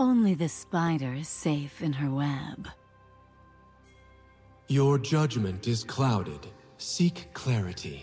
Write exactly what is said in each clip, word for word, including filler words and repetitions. Only the spider is safe in her web. Your judgment is clouded. Seek clarity.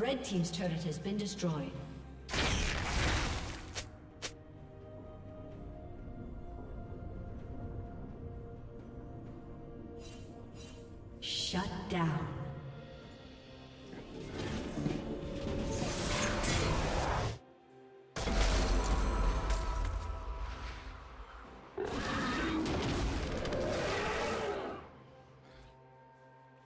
Red team's turret has been destroyed. Shut down.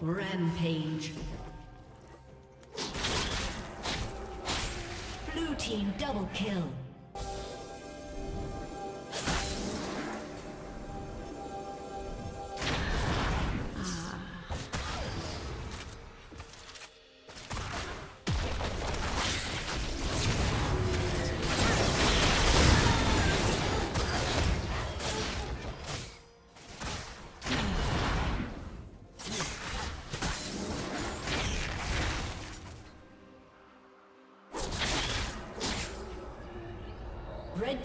Rampage. Team double kill. Red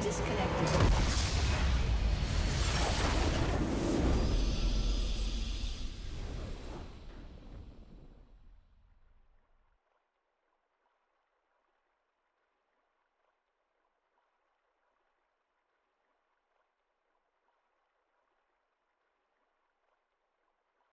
Disconnected.